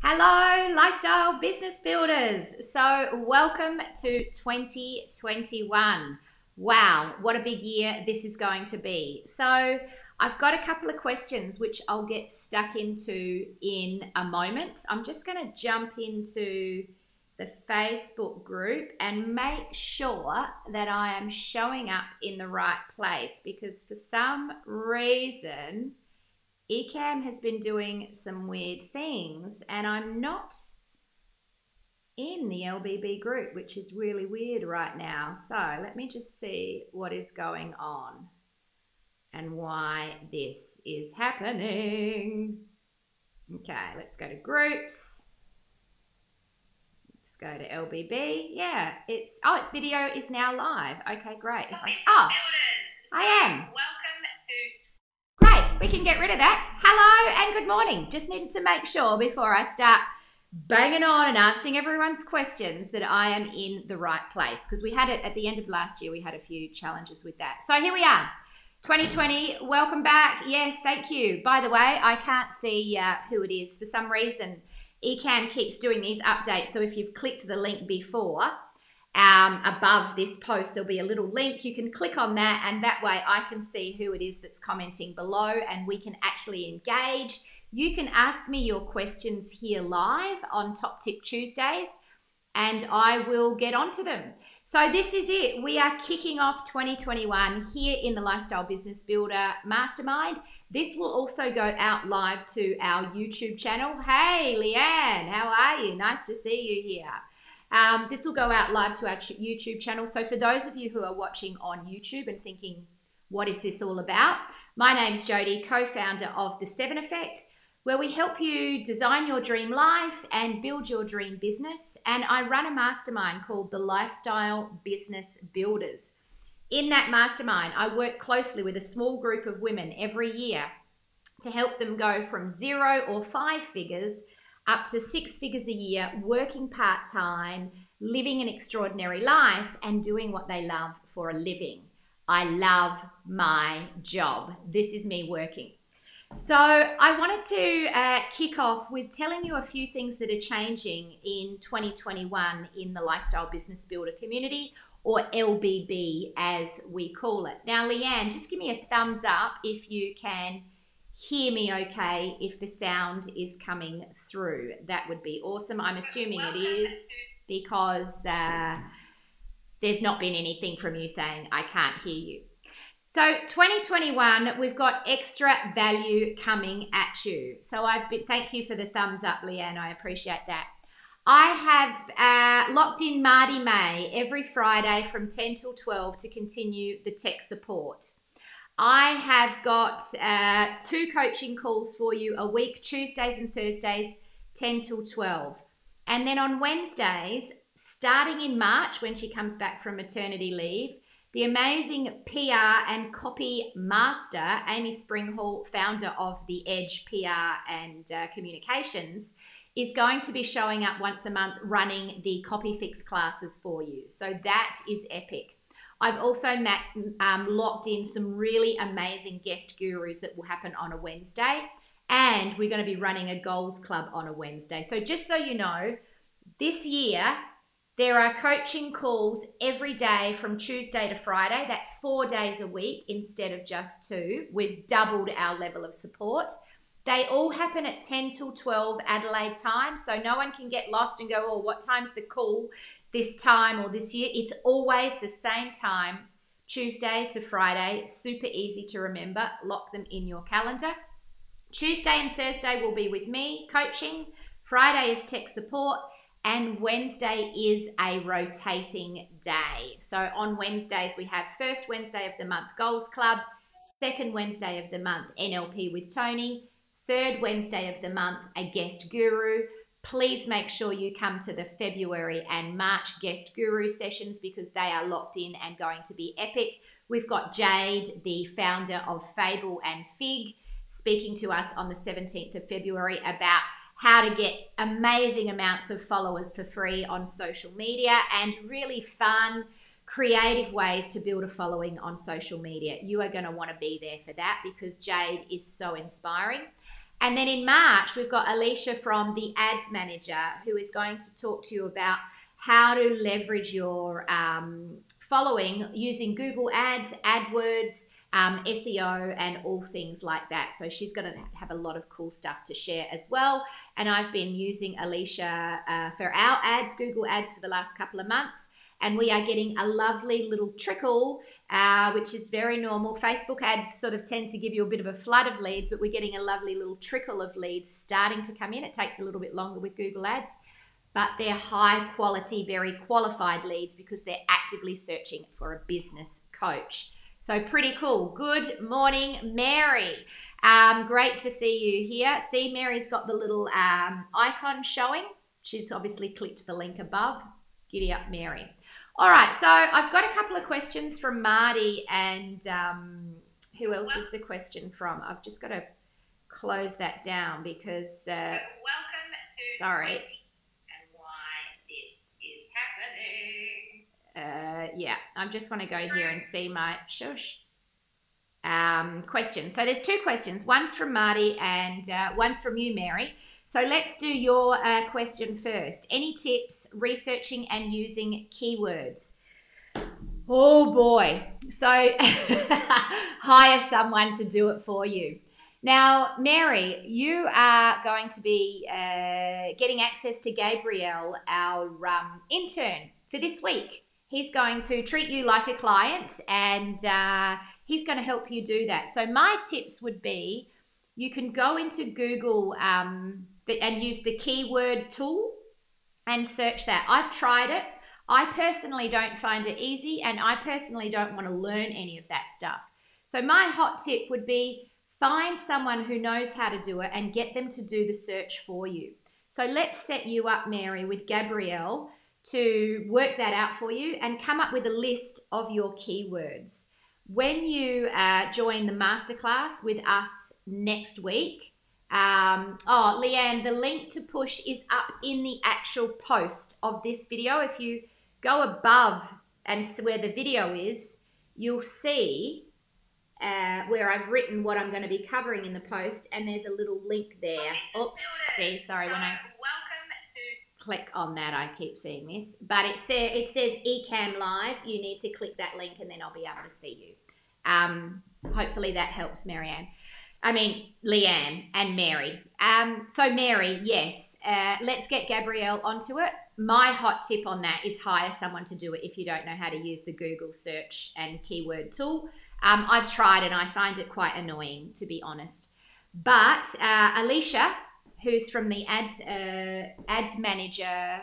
Hello, Lifestyle Business Builders. So welcome to 2021. Wow, what a big year this is going to be. So I've got a couple of questions which I'll get stuck into in a moment. I'm just going to jump into the Facebook group and make sure that I am showing up in the right place, because for some reason Ecamm has been doing some weird things and I'm not in the LBB group, which is really weird right now. So let me just see what is going on and why this is happening. Okay, let's go to groups. Let's go to LBB. Yeah, it's video is now live. Okay, great. Oh, I am. Welcome to... Great, we can get rid of that. Hello and good morning. Just needed to make sure before I start banging on and answering everyone's questions that I am in the right place, because we had it at the end of last year, we had a few challenges with that. So here we are, 2020, welcome back. Yes, thank you. By the way, I can't see who it is. For some reason, Ecamm keeps doing these updates. So if you've clicked the link before, above this post there'll be a little link. You can click on that and that way I can see who it is that's commenting below and we can actually engage. You can ask me your questions here live on Top Tip Tuesdays and I will get onto them. So this is it. We are kicking off 2021 here in the Lifestyle Business Builder Mastermind. This will also go out live to our YouTube channel. Hey Leanne, how are you? Nice to see you here. This will go out live to our YouTube channel. So for those of you who are watching on YouTube and thinking, what is this all about? My name's Jodie, co-founder of The 7 Effect, where we help you design your dream life and build your dream business. And I run a mastermind called the Lifestyle Business Builders. In that mastermind, I work closely with a small group of women every year to help them go from 0 or 5 figures up to 6 figures a year, working part-time, living an extraordinary life and doing what they love for a living. I love my job. This is me working. So I wanted to kick off with telling you a few things that are changing in 2021 in the Lifestyle Business Builder community, or LBB as we call it. Now, Leanne, just give me a thumbs up if you can hear me okay, if the sound is coming through. That would be awesome. I'm assuming it is, because there's not been anything from you saying I can't hear you. So 2021, we've got extra value coming at you. So thank you for the thumbs up, Leanne. I appreciate that. I have locked in Marty May every Friday from 10 till 12 to continue the tech support. I have got 2 coaching calls for you a week, Tuesdays and Thursdays, 10 till 12. And then on Wednesdays, starting in March, when she comes back from maternity leave, the amazing PR and copy master, Amy Springhall, founder of The Edge PR and Communications, is going to be showing up once a month running the copy fix classes for you. So that is epic. I've also locked in some really amazing guest gurus that will happen on a Wednesday, and we're going to be running a goals club on a Wednesday. So just so you know, this year there are coaching calls every day from Tuesday to Friday. That's 4 days a week instead of just 2. We've doubled our level of support. They all happen at 10 till 12 Adelaide time, so no one can get lost and go, oh, what time's the call this time or this year? It's always the same time, Tuesday to Friday, super easy to remember. Lock them in your calendar. Tuesday and Thursday will be with me coaching, Friday is tech support, and Wednesday is a rotating day. So on Wednesdays we have first Wednesday of the month Goals Club, second Wednesday of the month NLP with Tony, third Wednesday of the month a guest guru. Please make sure you come to the February and March guest guru sessions, because they are locked in and going to be epic. We've got Jade, the founder of Fable and Fig, speaking to us on the 17th of February about how to get amazing amounts of followers for free on social media, and really fun, creative ways to build a following on social media. You are going to want to be there for that, because Jade is so inspiring. And then in March, we've got Alicia from The Ads Manager, who is going to talk to you about how to leverage your following using Google Ads, AdWords, SEO, and all things like that. So she's going to have a lot of cool stuff to share as well. And I've been using Alicia for our ads, Google Ads, for the last couple of months. And we are getting a lovely little trickle, which is very normal. Facebook ads sort of tend to give you a bit of a flood of leads, but we're getting a lovely little trickle of leads starting to come in. It takes a little bit longer with Google Ads, but they're high quality, very qualified leads because they're actively searching for a business coach. So pretty cool. Good morning, Mary. Great to see you here. See, Mary's got the little icon showing. She's obviously clicked the link above. Giddy up, Mary. All right, so I've got a couple of questions from Marty and who else is the question from? I've just got to close that down because... welcome to 20 and why this is happening. Yeah, I just want to go here and see my question. So there's two questions. One's from Marty and one's from you, Mary. So let's do your question first. Any tips researching and using keywords? Oh boy. So hire someone to do it for you. Now, Mary, you are going to be getting access to Gabriel, our intern for this week. He's going to treat you like a client and he's going to help you do that. So my tips would be you can go into Google and use the keyword tool and search that. I've tried it. I personally don't find it easy and I personally don't want to learn any of that stuff. So my hot tip would be find someone who knows how to do it and get them to do the search for you. So let's set you up, Mary, with Gabrielle to work that out for you and come up with a list of your keywords. When you join the masterclass with us next week, oh, Leanne, the link to push is up in the actual post of this video. If you go above and where the video is, you'll see where I've written what I'm going to be covering in the post, and there's a little link there. Oops, see, sorry, so when I... click on that, I keep seeing this, but it says Ecamm Live. You need to click that link and then I'll be able to see you. Hopefully that helps, Leanne and Mary. So Mary, yes, let's get Gabrielle onto it. My hot tip on that is hire someone to do it if you don't know how to use the Google search and keyword tool. I've tried and I find it quite annoying, to be honest. But Alicia, who's from the Ads Manager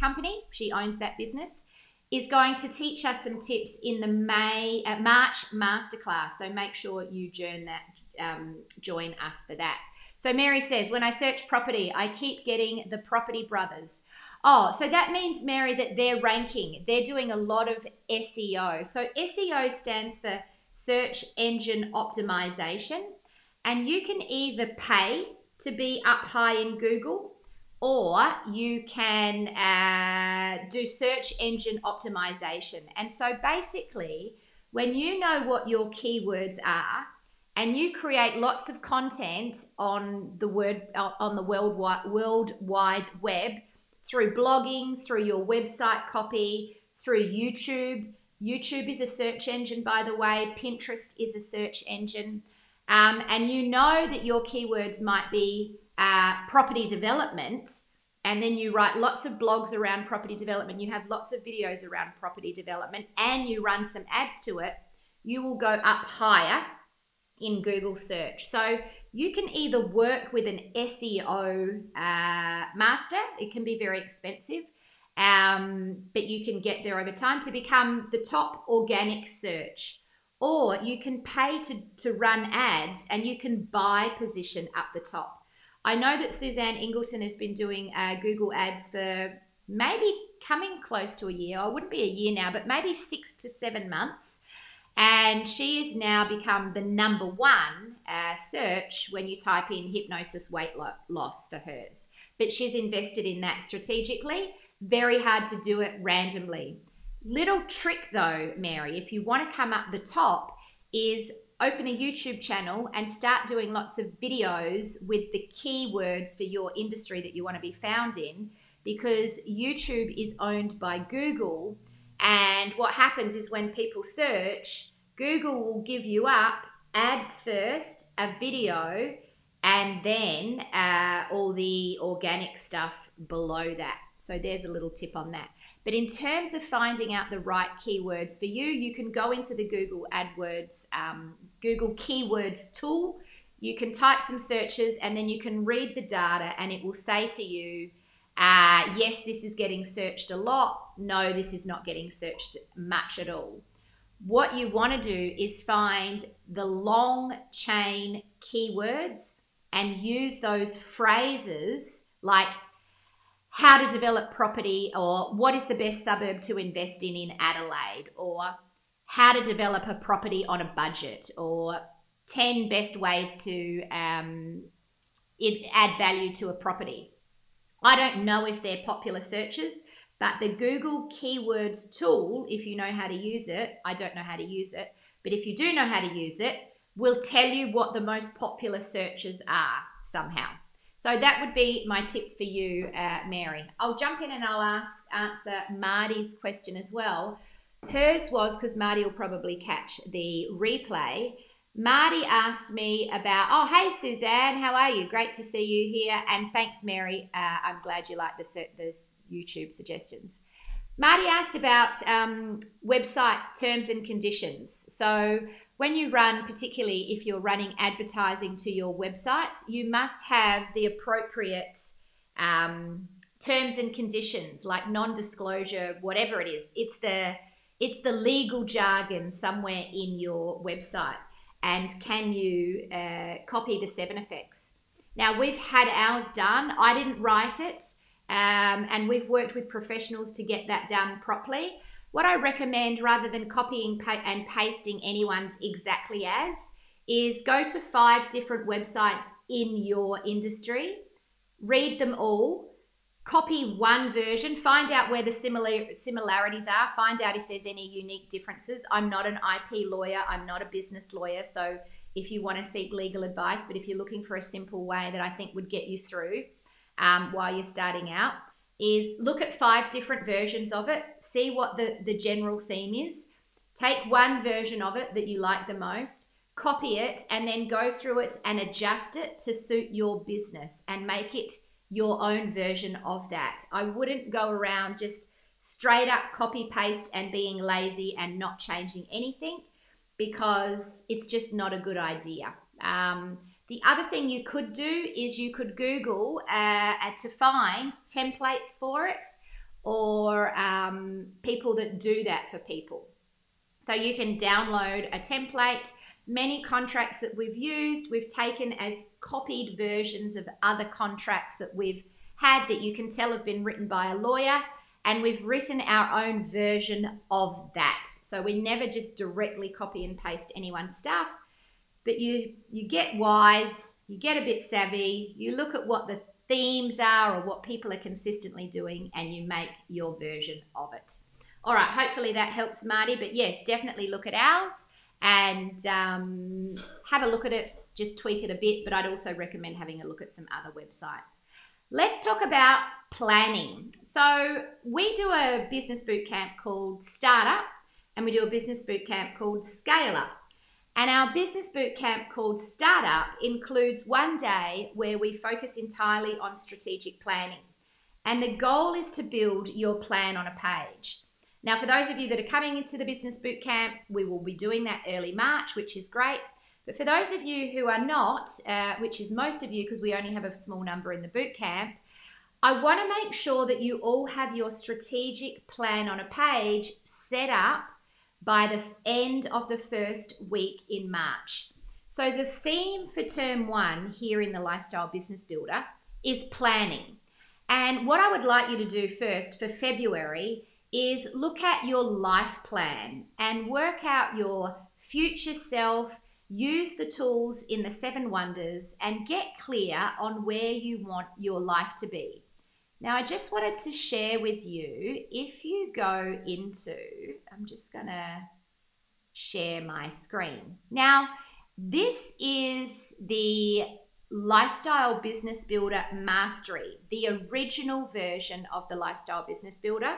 company, she owns that business, is going to teach us some tips in the March masterclass. So make sure you join us for that. So Mary says, when I search property, I keep getting the Property Brothers. Oh, so that means, Mary, that they're ranking. They're doing a lot of SEO. So SEO stands for Search Engine Optimization, and you can either pay to be up high in Google, or you can do search engine optimization. And so basically, when you know what your keywords are and you create lots of content on the World Wide Web through blogging, through your website copy, through YouTube. YouTube is a search engine, by the way. Pinterest is a search engine. And you know that your keywords might be property development, and then you write lots of blogs around property development, you have lots of videos around property development, and you run some ads to it, you will go up higher in Google search. So you can either work with an SEO master, it can be very expensive, but you can get there over time to become the top organic search. Or you can pay to run ads and you can buy position up the top. I know that Suzanne Ingleton has been doing Google ads for maybe coming close to a year. I wouldn't be a year now, but maybe 6 to 7 months. And she has now become the number one search when you type in hypnosis weight loss for hers. But she's invested in that strategically. Very hard to do it randomly. Little trick though, Mary, if you want to come up the top, is open a YouTube channel and start doing lots of videos with the keywords for your industry that you want to be found in, because YouTube is owned by Google. And what happens is when people search, Google will give you up ads first, a video, and then all the organic stuff below that. So there's a little tip on that. But in terms of finding out the right keywords for you, you can go into the Google AdWords, Google Keywords tool. You can type some searches and then you can read the data, and it will say to you, yes, this is getting searched a lot. No, this is not getting searched much at all. What you want to do is find the long chain keywords and use those phrases like how to develop property, or what is the best suburb to invest in Adelaide, or how to develop a property on a budget, or 10 best ways to add value to a property. I don't know if they're popular searches, but the Google Keywords tool, if you know how to use it, I don't know how to use it, but if you do know how to use it, will tell you what the most popular searches are somehow. So that would be my tip for you, Mary. I'll jump in and I'll answer Marty's question as well. Hers was, because Marty will probably catch the replay. Marty asked me about, oh, hey, Suzanne, how are you? Great to see you here. And thanks, Mary. I'm glad you like the YouTube suggestions. Marty asked about website terms and conditions. So when you run, particularly if you're running advertising to your websites, you must have the appropriate terms and conditions, like non-disclosure, whatever it is. It's the legal jargon somewhere in your website. And can you copy the 7 Effects? Now, we've had ours done. I didn't write it. And we've worked with professionals to get that done properly. What I recommend, rather than copying and pasting anyone's exactly as, is go to 5 different websites in your industry, read them all, copy one version, find out where the similarities are, find out if there's any unique differences. I'm not an IP lawyer, I'm not a business lawyer, so if you want to seek legal advice, but if you're looking for a simple way that I think would get you through, while you're starting out, is look at 5 different versions of it, see what the general theme is, take one version of it that you like the most, copy it, and then go through it and adjust it to suit your business and make it your own version of that. I wouldn't go around just straight up copy paste and being lazy and not changing anything, because it's just not a good idea. The other thing you could do is you could Google to find templates for it, or people that do that for people. So you can download a template. Many contracts that we've used, we've taken as copied versions of other contracts that we've had that you can tell have been written by a lawyer, and we've written our own version of that. So we never just directly copy and paste anyone's stuff. But you get wise, you get a bit savvy, you look at what the themes are or what people are consistently doing, and you make your version of it. All right, hopefully that helps, Marty. But yes, definitely look at ours and have a look at it, just tweak it a bit. But I'd also recommend having a look at some other websites. Let's talk about planning. So we do a business bootcamp called Startup, and we do a business bootcamp called Scale Up. And our business bootcamp called Startup includes one day where we focus entirely on strategic planning. And the goal is to build your plan on a page. Now, for those of you that are coming into the business bootcamp, we will be doing that early March, which is great. But for those of you who are not, which is most of you, because we only have a small number in the bootcamp, I want to make sure that you all have your strategic plan on a page set up by the end of the first week in March. So the theme for term 1 here in the Lifestyle Business Builder is planning. And what I would like you to do first for February is look at your life plan and work out your future self, use the tools in the 7 Wonders, and get clear on where you want your life to be. Now, I just wanted to share with you, if you go into, I'm just gonna share my screen. Now, This is the Lifestyle Business Builder Mastery, the original version of the Lifestyle Business Builder.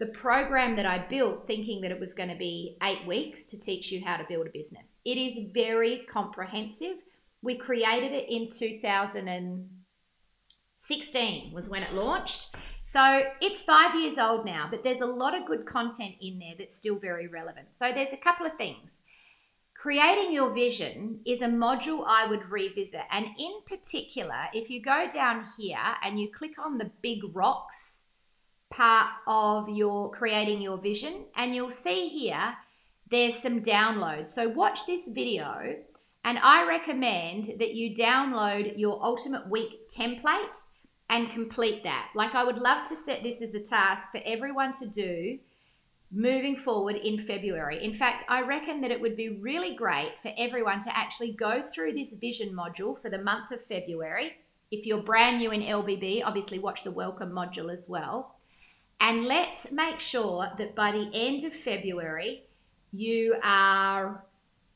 The program that I built thinking that it was going to be 8 weeks to teach you how to build a business. It is very comprehensive. We created it in 2016 was when it launched. So it's 5 years old now, but there's a lot of good content in there that's still very relevant. So there's a couple of things. Creating your vision is a module I would revisit. And in particular, if you go down here and you click on the big rocks part of your creating your vision, and you'll see here, there's some downloads. So watch this video, and I recommend that you download your ultimate week template and complete that. Like, I would love to set this as a task for everyone to do moving forward in February. In fact, I reckon that it would be really great for everyone to actually go through this vision module for the month of February. If you're brand new in LBB, obviously watch the welcome module as well. And let's make sure that by the end of February, you are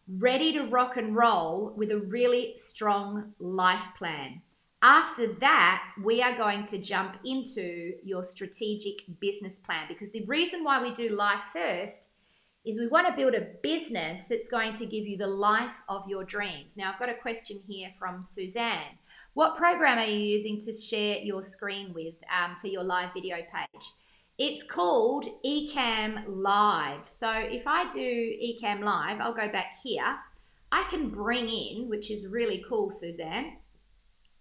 ready to rock and roll with a really strong life plan. After that, we are going to jump into your strategic business plan, because the reason why we do life first is we want to build a business that's going to give you the life of your dreams. Now, I've got a question here from Suzanne. What program are you using to share your screen with for your live video page? It's called Ecamm Live. So if I do Ecamm Live, I'll go back here. I can bring in, which is really cool, Suzanne,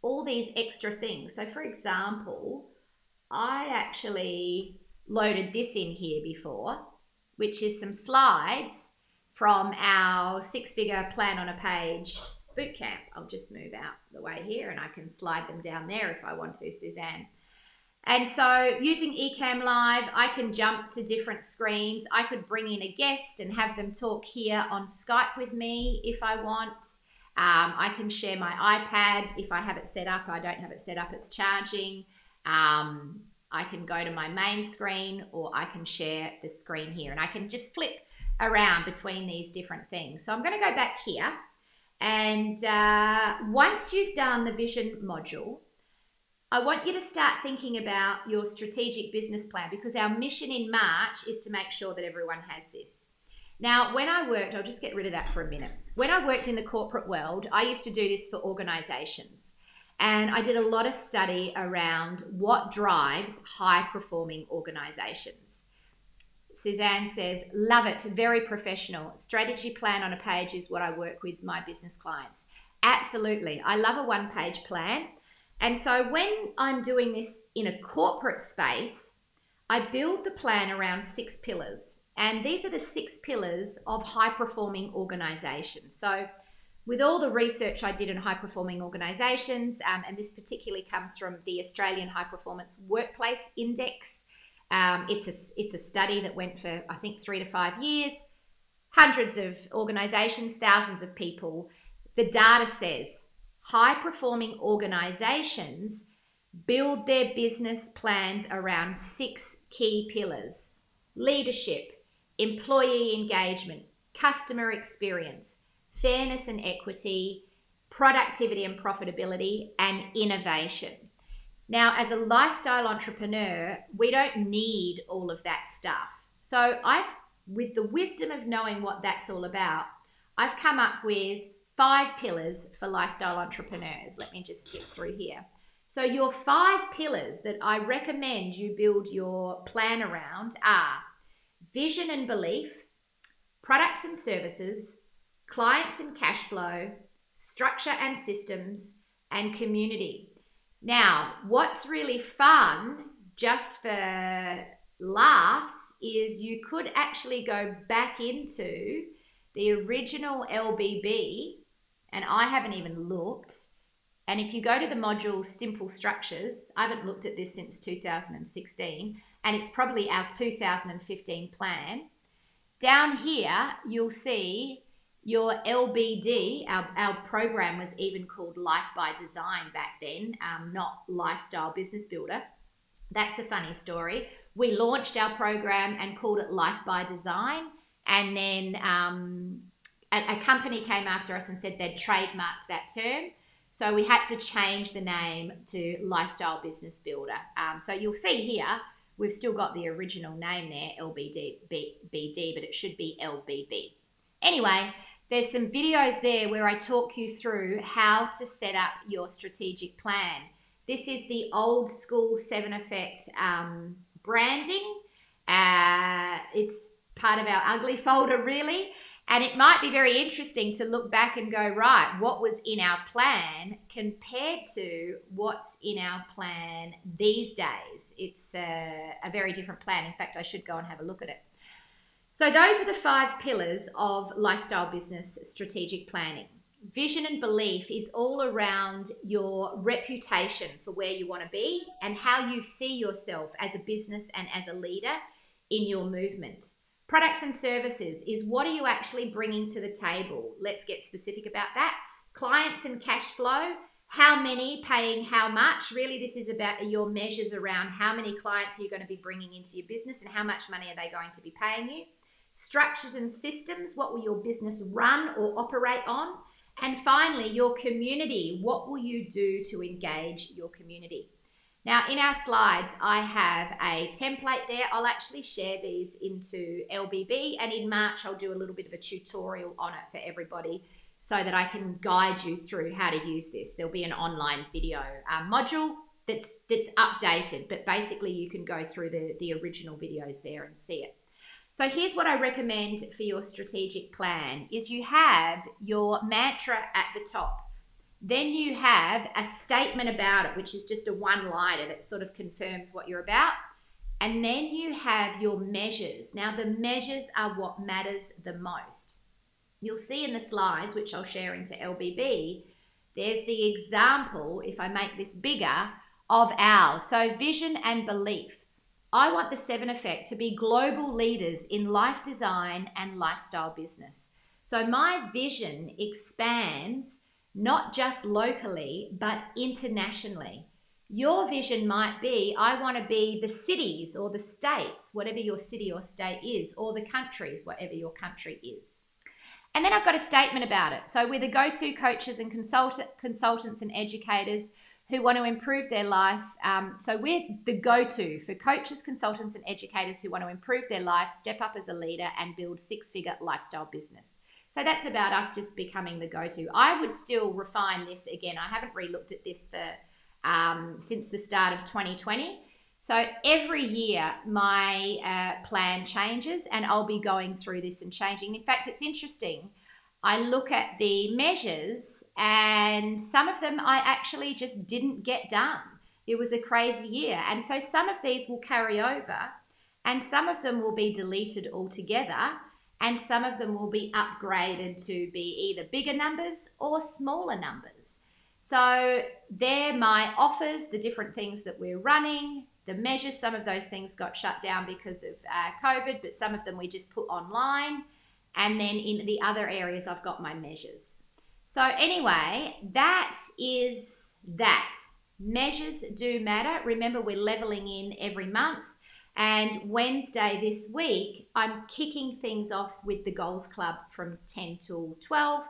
all these extra things. So for example, I actually loaded this in here before, which is some slides from our six-figure plan on a page bootcamp. I'll just move out the way here and I can slide them down there if I want to, Suzanne. And so using Ecamm Live, I can jump to different screens. I could bring in a guest and have them talk here on Skype with me if I want. I can share my iPad if I have it set up. I don't have it set up, it's charging. I can go to my main screen, or I can share the screen here, and I can just flip around between these different things. So I'm going to go back here, and once you've done the vision module, I want you to start thinking about your strategic business plan, because our mission in March is to make sure that everyone has this. Now, when I worked, I'll just get rid of that for a minute. When I worked in the corporate world, I used to do this for organizations. And I did a lot of study around what drives high-performing organizations. Suzanne says, love it, very professional. Strategy plan on a page is what I work with my business clients. Absolutely, I love a one-page plan. And so when I'm doing this in a corporate space, I build the plan around 6 pillars. And these are the 6 pillars of high-performing organizations. So with all the research I did in high-performing organisations, and this particularly comes from the Australian High-Performance Workplace Index. It's a study that went for, I think, 3 to 5 years. Hundreds of organisations, thousands of people. The data says high-performing organisations build their business plans around 6 key pillars. Leadership, employee engagement, customer experience, fairness and equity, productivity and profitability, and innovation. Now, as a lifestyle entrepreneur, we don't need all of that stuff. So I've, with the wisdom of knowing what that's all about, I've come up with 5 pillars for lifestyle entrepreneurs. Let me just skip through here. So your 5 pillars that I recommend you build your plan around are vision and belief, products and services, clients and cash flow, structure and systems, and community. Now, what's really fun, just for laughs, is you could actually go back into the original LBB, and I haven't even looked. And if you go to the module Simple Structures, I haven't looked at this since 2016, and it's probably our 2015 plan. Down here, you'll see your LBD, our program was even called Life by Design back then, not Lifestyle Business Builder. That's a funny story. We launched our program and called it Life by Design, and then a company came after us and said they'd trademarked that term. So we had to change the name to Lifestyle Business Builder. So you'll see here, we've still got the original name there, LBD, but it should be LBB. Anyway, there's some videos there where I talk you through how to set up your strategic plan. This is the old school 7 Effect branding. It's part of our ugly folder, really. And it might be very interesting to look back and go, right, what was in our plan compared to what's in our plan these days? It's a very different plan. In fact, I should go and have a look at it. So those are the 5 pillars of lifestyle business strategic planning. Vision and belief is all around your reputation for where you want to be and how you see yourself as a business and as a leader in your movement. Products and services is what are you actually bringing to the table? Let's get specific about that. Clients and cash flow, how many, paying how much? Really, this is about your measures around how many clients are you going to be bringing into your business and how much money are they going to be paying you. Structures and systems, what will your business run or operate on? And finally, your community, what will you do to engage your community? Now, in our slides, I have a template there. I'll actually share these into LBB, and in March, I'll do a little bit of a tutorial on it for everybody so that I can guide you through how to use this. There'll be an online video module that's updated, but basically you can go through the original videos there and see it. So here's what I recommend for your strategic plan is you have your mantra at the top. Then you have a statement about it, which is just a one-liner that sort of confirms what you're about. And then you have your measures. Now, the measures are what matters the most. You'll see in the slides, which I'll share into LBB, there's the example, if I make this bigger, of ours. So vision and belief. I want the 7 Effect to be global leaders in life design and lifestyle business. So my vision expands not just locally, but internationally. Your vision might be, I want to be the cities or the states, whatever your city or state is, or the countries, whatever your country is. And then I've got a statement about it. So we're the go-to coaches and consultants and educators who want to improve their life. So we're the go-to for coaches, consultants, and educators who want to improve their life, step up as a leader, and build six-figure lifestyle business. So that's about us just becoming the go-to. I would still refine this again. I haven't re-looked at this for, since the start of 2020. So every year my plan changes and I'll be going through this and changing. In fact, it's interesting. I look at the measures and some of them I actually just didn't get done. It was a crazy year. And so some of these will carry over and some of them will be deleted altogether and some of them will be upgraded to be either bigger numbers or smaller numbers. So they're my offers, the different things that we're running, the measures. Some of those things got shut down because of COVID, but some of them we just put online. And then in the other areas, I've got my measures. So anyway, that is that. Measures do matter. Remember, we're leveling in every month. And Wednesday this week, I'm kicking things off with the Goals Club from 10 till 12.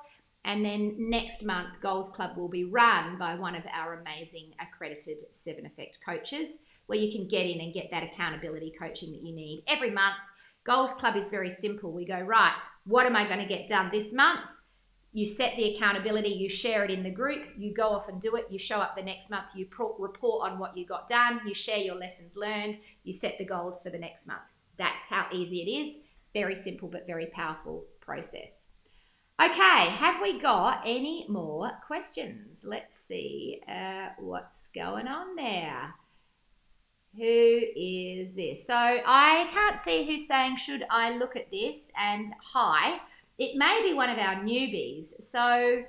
And then next month, Goals Club will be run by one of our amazing accredited 7 Effect coaches, where you can get in and get that accountability coaching that you need every month. Goals Club is very simple. We go, right, what am I going to get done this month? You set the accountability, you share it in the group, you go off and do it, you show up the next month, you report on what you got done, you share your lessons learned, you set the goals for the next month. That's how easy it is. Very simple but very powerful process. Okay, have we got any more questions? Let's see what's going on there. Who is this? So I can't see who's saying, should I look at this? And hi, it may be one of our newbies. So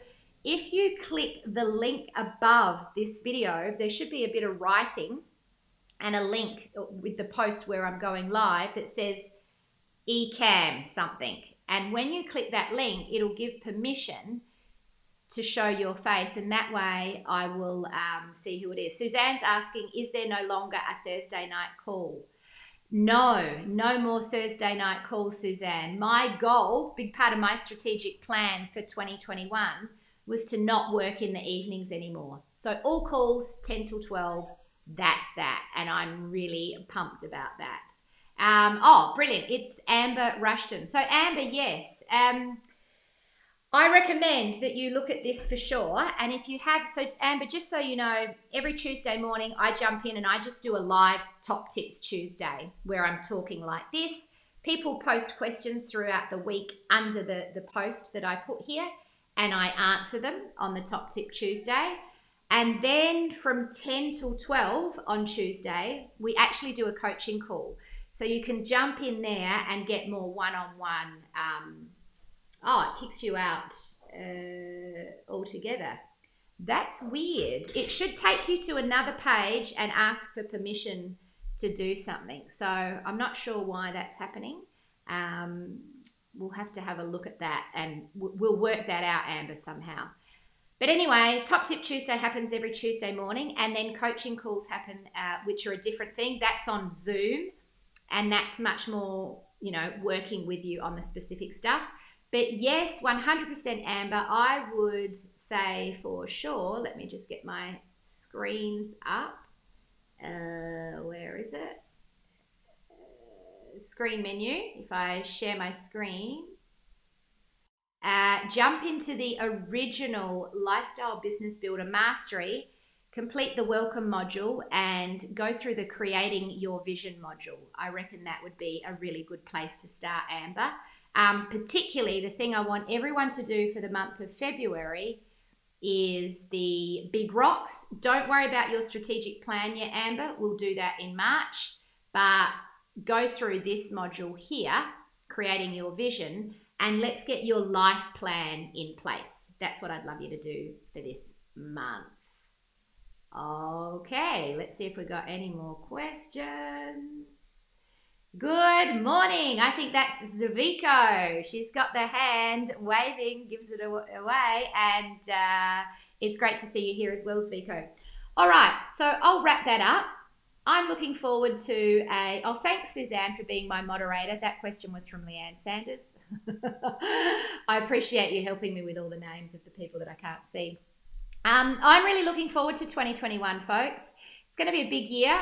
if you click the link above this video, there should be a bit of writing and a link with the post where I'm going live that says Ecamm something. And when you click that link, it'll give permission to show your face, and that way I will see who it is. Suzanne's asking, is there no longer a Thursday night call? No more Thursday night calls, Suzanne. My goal, big part of my strategic plan for 2021, was to not work in the evenings anymore. So all calls, 10 till 12, that's that. And I'm really pumped about that. Oh, brilliant. It's Amber Rushton. So Amber, yes. I recommend that you look at this for sure. And if you have, so Amber, just so you know, every Tuesday morning I jump in and I just do a live Top Tips Tuesday where I'm talking like this. People post questions throughout the week under the post that I put here, and I answer them on the Top Tip Tuesday. And then from 10 till 12 on Tuesday, we actually do a coaching call. So you can jump in there and get more one-on-one. Oh, it kicks you out altogether. That's weird. It should take you to another page and ask for permission to do something. So I'm not sure why that's happening. We'll have to have a look at that, and we'll work that out, Amber, somehow. But anyway, Top Tip Tuesday happens every Tuesday morning, and then coaching calls happen, which are a different thing. That's on Zoom, and that's much more, you know, working with you on the specific stuff. But yes, 100% Amber, I would say for sure, let me just get my screens up. Where is it? Screen menu. If I share my screen, jump into the original Lifestyle Business Builder Mastery, complete the welcome module and go through the creating your vision module. I reckon that would be a really good place to start, Amber. Particularly the thing I want everyone to do for the month of February is the big rocks. Don't worry about your strategic plan yet, Amber. We'll do that in March, but go through this module here, creating your vision, and let's get your life plan in place. That's what I'd love you to do for this month. Okay, let's see if we got any more questions. Good morning. I think that's Zviko. She's got the hand waving, gives it away, and it's great to see you here as well, Zviko. All right, so I'll wrap that up. I'm looking forward to a, oh, thanks Suzanne for being my moderator. That question was from Leanne Sanders. I appreciate you helping me with all the names of the people that I can't see. I'm really looking forward to 2021, folks. It's going to be a big year.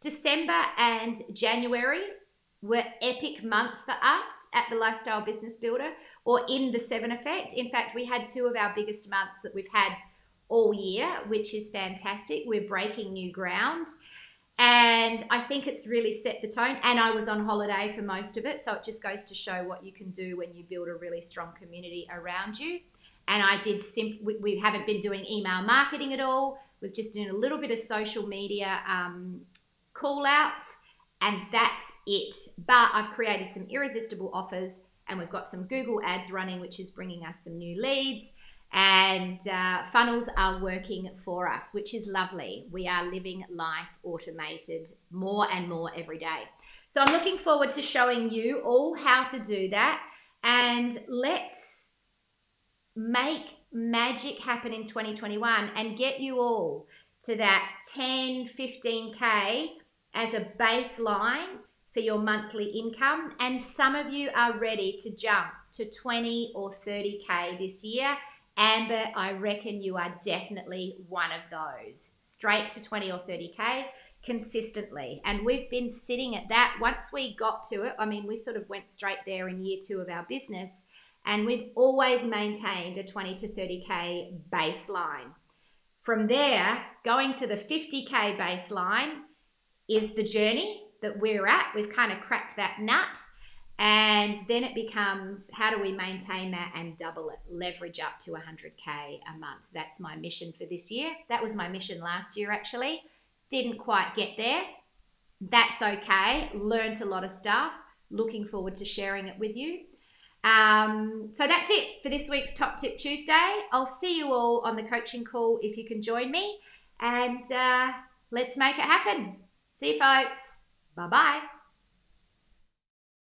December and January were epic months for us at the Lifestyle Business Builder, or in the 7 Effect. In fact, we had two of our biggest months that we've had all year, which is fantastic. We're breaking new ground, and I think it's really set the tone, and I was on holiday for most of it, so it just goes to show what you can do when you build a really strong community around you. And I did we haven't been doing email marketing at all. We've just done a little bit of social media call outs, and that's it. But I've created some irresistible offers, and we've got some Google ads running, which is bringing us some new leads. And funnels are working for us, which is lovely. We are living life automated more and more every day. So I'm looking forward to showing you all how to do that. And let's make magic happen in 2021 and get you all to that 10, 15K as a baseline for your monthly income. And some of you are ready to jump to 20 or 30K this year. Amber, I reckon you are definitely one of those, straight to 20 or 30K consistently. And we've been sitting at that. Once we got to it, I mean, we sort of went straight there in year two of our business, and we've always maintained a 20 to 30K baseline. From there, going to the 50K baseline is the journey that we're at. We've kind of cracked that nut. And then it becomes, how do we maintain that and double it, leverage up to 100K a month? That's my mission for this year. That was my mission last year, actually. Didn't quite get there. That's okay. Learned a lot of stuff. Looking forward to sharing it with you. So that's it for this week's Top Tip Tuesday. I'll see you all on the coaching call if you can join me. And let's make it happen. See you, folks. Bye-bye.